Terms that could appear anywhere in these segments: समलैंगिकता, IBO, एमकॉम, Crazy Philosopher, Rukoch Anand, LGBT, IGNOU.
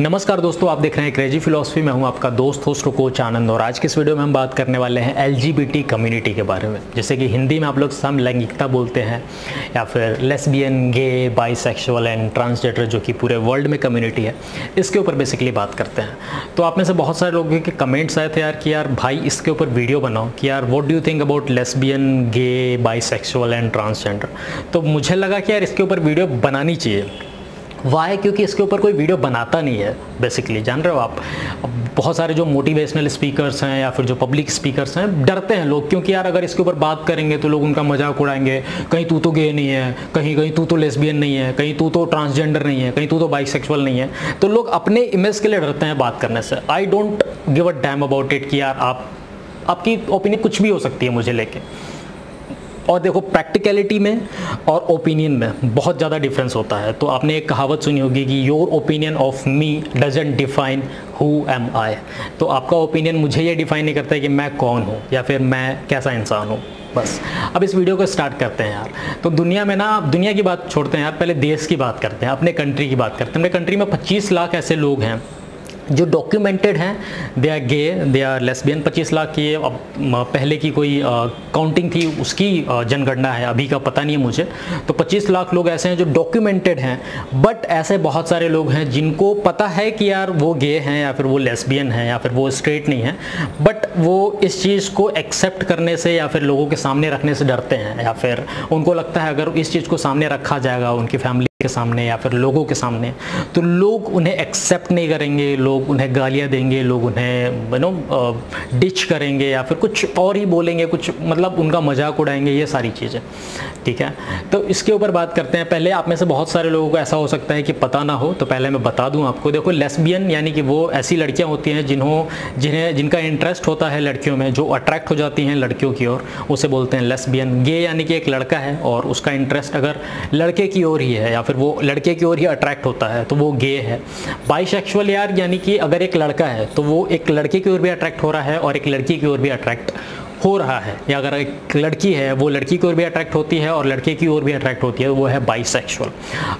नमस्कार दोस्तों, आप देख रहे हैं क्रेजी फिलॉसफी। मैं हूं आपका दोस्त होस्ट रुकोच आनंद और आज के इस वीडियो में हम बात करने वाले हैं LGBT कम्युनिटी के बारे में। जैसे कि हिंदी में आप लोग समलैंगिकता बोलते हैं या फिर lesbian, gay, bisexual and transgender जो कि पूरे वर्ल्ड में कम्युनिटी है, इसके ऊपर बेसिकली बात करते हैं। तो आप में से बहुत सारे लोगों के कमेंट्स आए थे यार कि यार भाई इसके ऊपर वीडियो बनाओ कि यार what do you think about lesbian, gay, bisexual and transgender. तो मुझे लगा कि यार इसके ऊपर वीडियो बनानी चाहिए। वाई? क्योंकि इसके ऊपर कोई वीडियो बनाता नहीं है बेसिकली, जान रहे हो आप। बहुत सारे जो मोटिवेशनल स्पीकर्स हैं या फिर जो पब्लिक स्पीकर्स हैं, डरते हैं लोग क्योंकि यार अगर इसके ऊपर बात करेंगे तो लोग उनका मजाक उड़ाएंगे, कहीं तू तो गे नहीं है, कहीं तू तो लेस्बियन नहीं है, कहीं तू तो ट्रांसजेंडर नहीं है, कहीं तू तो बाइसेक्सुअल नहीं है। तो लोग अपने इमेज के लिए डरते हैं बात करने से। I don't give a damn about it कि यार आपकी ओपिनियन कुछ भी हो सकती है मुझे लेके। और देखो, प्रैक्टिकलिटी में और ओपिनियन में बहुत ज़्यादा डिफरेंस होता है। तो आपने एक कहावत सुनी होगी कि your opinion of me doesn't define who am I. तो आपका ओपिनियन मुझे ये डिफाइन नहीं करता है कि मैं कौन हूँ या फिर मैं कैसा इंसान हूँ। बस अब इस वीडियो को स्टार्ट करते हैं यार। तो दुनिया में ना, दुनिया की बात छोड़ते हैं यार, पहले देश की बात करते हैं, अपने कंट्री की बात करते हैं। अपने कंट्री में 25 लाख ऐसे लोग हैं जो डॉक्यूमेंटेड हैं, they are gay, they are lesbian. 25 lakh की अब पहले की कोई काउंटिंग थी, उसकी जनगणना है, अभी का पता नहीं है मुझे। तो 25 लाख लोग ऐसे हैं जो डॉक्यूमेंटेड हैं, बट ऐसे बहुत सारे लोग हैं जिनको पता है कि यार वो गे हैं या फिर वो लेस्बियन हैं या फिर वो स्ट्रेट नहीं है, बट वो इस चीज़ को एक्सेप्ट करने से या फिर लोगों के सामने रखने से डरते हैं, या फिर उनको लगता है अगर इस चीज़ को सामने रखा जाएगा उनकी फैमिली के सामने या फिर लोगों के सामने तो लोग उन्हें एक्सेप्ट नहीं करेंगे, लोग उन्हें गालियाँ देंगे, लोग उन्हें डिच करेंगे या फिर कुछ और ही बोलेंगे, कुछ मतलब उनका मजाक उड़ाएंगे, ये सारी चीज़ें। ठीक है, तो इसके ऊपर बात करते हैं। पहले आप में से बहुत सारे लोगों को ऐसा हो सकता है कि पता ना हो, तो पहले मैं बता दूँ आपको। देखो, लेस्बियन यानी कि वो ऐसी लड़कियाँ होती हैं जिनका इंटरेस्ट होता है लड़कियों में, जो अट्रैक्ट हो जाती हैं लड़कियों की ओर, उसे बोलते हैं लेस्बियन। गे यानी कि एक लड़का है और उसका इंटरेस्ट अगर लड़के की ओर ही है, फिर वो लड़के की ओर ही अट्रैक्ट होता है तो वो गे है। बाइसेक्सुअल यार यानी कि अगर एक लड़का है तो वो एक लड़के की ओर भी अट्रैक्ट हो रहा है और एक लड़की की ओर भी अट्रैक्ट हो रहा है, या अगर एक लड़की है वो लड़की की ओर भी अट्रैक्ट होती है और लड़के की ओर भी अट्रैक्ट होती है, वो है बाइसेक्सुअल।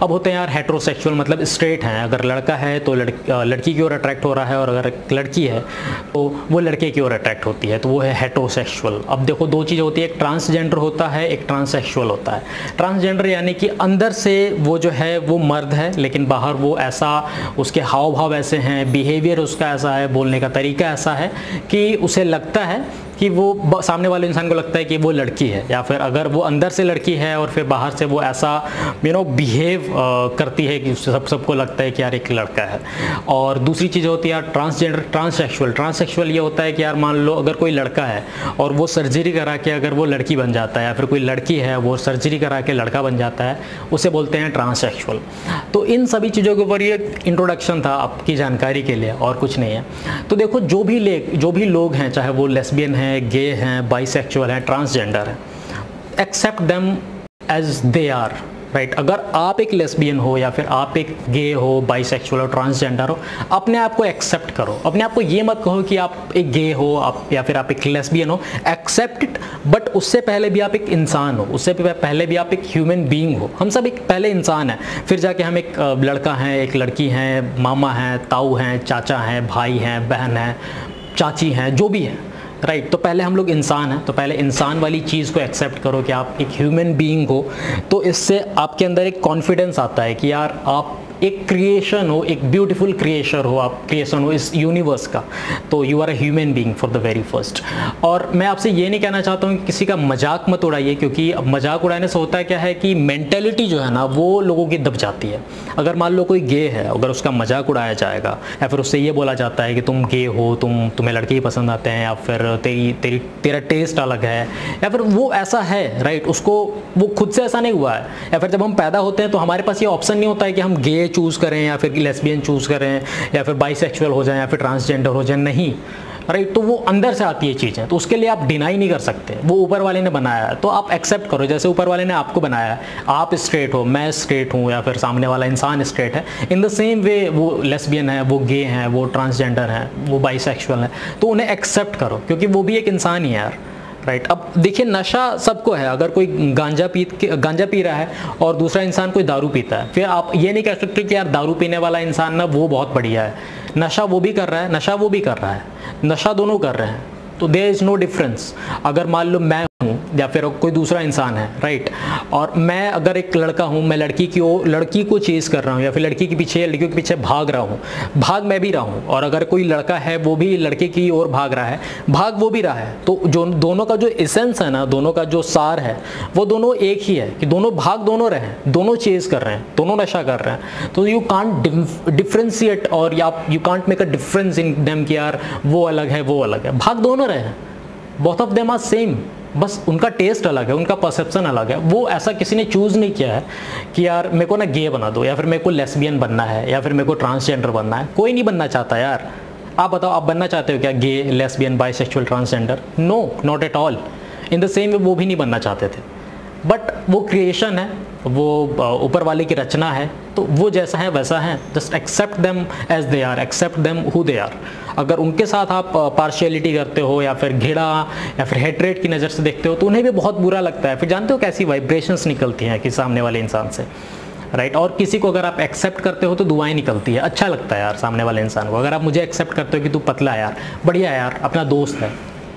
अब होते हैं यार हेट्रोसेक्सुअल, मतलब स्ट्रेट हैं। अगर लड़का है तो लड़की की ओर अट्रैक्ट हो रहा है और अगर लड़की है तो वो लड़के की ओर अट्रैक्ट होती है, तो वो है हेट्रोसेक्सुअल। अब देखो, दो चीज़ होती है, एक ट्रांसजेंडर होता है, एक ट्रांससेक्सुअल होता है। ट्रांसजेंडर यानी कि अंदर से वो जो है वो मर्द है लेकिन बाहर वो ऐसा, उसके हाव भाव ऐसे हैं, बिहेवियर उसका ऐसा है, बोलने का तरीका ऐसा है कि उसे लगता है कि वो सामने वाले इंसान को लगता है कि वो लड़की है, या फिर अगर वो अंदर से लड़की है और फिर बाहर से वो ऐसा बिहेव करती है कि उससे सबको लगता है कि यार एक लड़का है। और दूसरी चीज़ होती है यार ट्रांसजेंडर, ट्रांससेक्सुअल। ट्रांससेक्सुअल ये होता है कि यार मान लो अगर कोई लड़का है और वो सर्जरी करा के अगर वो लड़की बन जाता है, या फिर कोई लड़की है वो सर्जरी करा के लड़का बन जाता है, उसे बोलते हैं ट्रांससेक्सुअल। तो इन सभी चीज़ों के ऊपर ये इंट्रोडक्शन था आपकी जानकारी के लिए और कुछ नहीं है। तो देखो, जो भी लोग हैं, चाहे वो लेस्बियन हैं, गे हैं, बाइसेक्सुअल हैं, ट्रांसजेंडर हैं, accept them as they are, right. अगर आप एक लेस्बियन हो या फिर आप एक गे हो, बाइसेक्सुअल हो, ट्रांसजेंडर हो, अपने आप को एक्सेप्ट करो। अपने आप को ये मत कहो कि आप एक गे हो या फिर आप एक लेस्बियन हो। एक्सेप्ट इट, बट उससे पहले भी आप एक इंसान हो, उससे पहले भी आप एक ह्यूमन बीइंग हो। हम सब एक पहले इंसान हैं, फिर जाके हम एक लड़का हैं, एक लड़की हैं, मामा हैं, ताऊ हैं, चाचा हैं, भाई हैं, बहन हैं, चाची हैं, जो भी हैं, राइट तो पहले हम लोग इंसान हैं। तो पहले इंसान वाली चीज़ को एक्सेप्ट करो कि आप एक ह्यूमन बीइंग हो। तो इससे आपके अंदर एक कॉन्फिडेंस आता है कि यार आप एक क्रिएशन हो, एक ब्यूटीफुल क्रिएशन हो इस यूनिवर्स का। तो you are a human being for the very first. और मैं आपसे ये नहीं कहना चाहता हूँ कि किसी का मजाक मत उड़ाइए, क्योंकि मजाक उड़ाने से होता क्या है कि मेंटेलिटी जो है ना वो लोगों की दब जाती है। अगर मान लो कोई गे है, अगर उसका मजाक उड़ाया जाएगा या फिर उससे ये बोला जाता है कि तुम गे हो, तुम्हें लड़के ही पसंद आते हैं, या फिर तेरा टेस्ट अलग है, या फिर वो ऐसा है, राइट उसको वो खुद से ऐसा नहीं हुआ है। या फिर जब हम पैदा होते हैं तो हमारे पास ये ऑप्शन नहीं होता है कि हम गे चूज़ करें या फिर लेस्बियन चूज़ करें या फिर बाइसेक्सुअल हो जाएं या फिर ट्रांसजेंडर हो जाएं, नहीं, राइट तो वो अंदर से आती है चीज़ें, तो उसके लिए आप डिनाई नहीं कर सकते, वो ऊपर वाले ने बनाया है तो आप एक्सेप्ट करो जैसे ऊपर वाले ने आपको बनाया है। आप स्ट्रेट हो, मैं स्ट्रेट हूँ, या फिर सामने वाला इंसान स्ट्रेट है, इन द सेम वे वो लेस्बियन है, वो गे हैं, वो ट्रांसजेंडर हैं, वो बाइसेक्सुअल हैं, तो उन्हें एक्सेप्ट करो क्योंकि वो भी एक इंसान ही है यार, राइट। अब देखिए नशा सबको है, अगर कोई गांजा पी रहा है और दूसरा इंसान कोई दारू पीता है, फिर आप ये नहीं कह सकते कि यार दारू पीने वाला इंसान ना वो बहुत बढ़िया है, नशा वो भी कर रहा है, नशा वो भी कर रहा है, नशा दोनों कर रहे हैं, तो देयर इज़ नो डिफरेंस। अगर मान लो मैं हूँ या फिर कोई दूसरा इंसान है, राइट, और मैं अगर एक लड़का हूँ, मैं लड़की को चेज़ कर रहा हूँ या फिर लड़कियों के पीछे भाग रहा हूँ, भाग मैं भी रहा हूँ, और अगर कोई लड़का है वो भी लड़के की ओर भाग रहा है, भाग वो भी रहा है, तो जो दोनों का जो एसेंस है ना, दोनों का जो सार है वो दोनों एक ही है कि दोनों भाग दोनों रहे हैं, दोनों चेज़ कर रहे हैं, दोनों नशा कर रहे हैं। तो यू कांट डिफ्रेंशिएट और you can't make a difference in them कि यार वो अलग है वो अलग है, भाग दोनों रहे हैं, both of them are same, बस उनका टेस्ट अलग है, उनका परसेप्शन अलग है। वो ऐसा किसी ने चूज़ नहीं किया है कि यार मेरे को ना गे बना दो या फिर मेरे को लेस्बियन बनना है या फिर मेरे को ट्रांसजेंडर बनना है, कोई नहीं बनना चाहता यार। आप बताओ, आप बनना चाहते हो क्या, gay, lesbian, bisexual, transgender? No, not at all. In the same way वो भी नहीं बनना चाहते थे, बट वो क्रिएशन है, वो ऊपर वाले की रचना है, तो वो जैसा है वैसा है। Just accept them as they are, accept them who they are. अगर उनके साथ आप पार्शियलिटी करते हो या फिर घिड़ा या फिर हेट्रेट की नज़र से देखते हो तो उन्हें भी बहुत बुरा लगता है, फिर जानते हो कैसी वाइब्रेशंस निकलती हैं कि सामने वाले इंसान से, राइट। और किसी को अगर आप एक्सेप्ट करते हो तो दुआएं निकलती है, अच्छा लगता है यार सामने वाले इंसान को। अगर आप मुझे एक्सेप्ट करते हो कि तू पतला है यार, बढ़िया यार, अपना दोस्त है,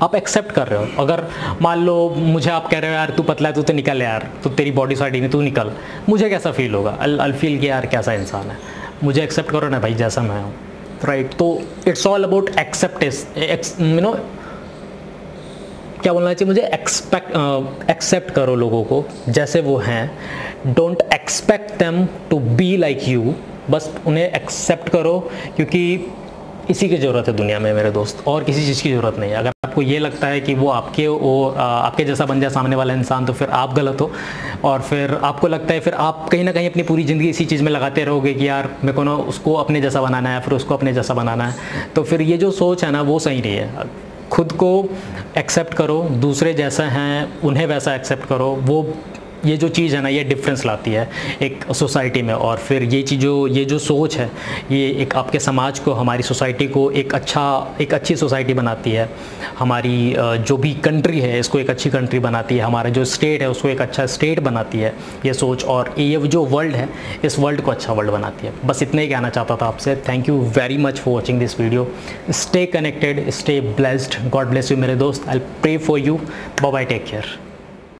आप एक्सेप्ट कर रहे हो। अगर मान लो मुझे आप कह रहे हो यार तू पतला है, तू तो निकल यार, तो तेरी बॉडी साइड में तू निकल, मुझे कैसा फील होगा? आई फील कि यार कैसा इंसान है, मुझे एक्सेप्ट करो ना भाई जैसा मैं हूँ, राइट। तो it's all about acceptance, you know क्या बोलना चाहिए मुझे, एक्सेप्ट करो लोगों को जैसे वो हैं, don't expect them to be like you, बस उन्हें एक्सेप्ट करो, क्योंकि इसी की ज़रूरत है दुनिया में मेरे दोस्त, और किसी चीज़ की ज़रूरत नहीं है। अगर आपको ये लगता है कि वो आपके जैसा बन जाए सामने वाला इंसान, तो फिर आप गलत हो, और फिर आपको लगता है फिर आप कहीं ना कहीं अपनी पूरी ज़िंदगी इसी चीज़ में लगाते रहोगे कि यार मेरे को ना उसको अपने जैसा बनाना है, फिर उसको अपने जैसा बनाना है, तो फिर ये जो सोच है ना वो सही नहीं है। खुद को एक्सेप्ट करो, दूसरे जैसा हैं उन्हें वैसा एक्सेप्ट करो, वो ये जो चीज़ है ना ये डिफरेंस लाती है एक सोसाइटी में, और फिर ये जो सोच है ये एक आपके समाज को, हमारी सोसाइटी को एक अच्छी सोसाइटी बनाती है, हमारी जो भी कंट्री है इसको एक अच्छी कंट्री बनाती है, हमारा जो स्टेट है उसको एक अच्छा स्टेट बनाती है ये सोच, और ये जो वर्ल्ड है इस वर्ल्ड को अच्छा वर्ल्ड बनाती है। बस इतना ही कहना चाहता था आपसे। Thank you very much for watching this video. Stay connected, stay blessed, God bless you मेरे दोस्त। I will pray for you. Bye bye, take care.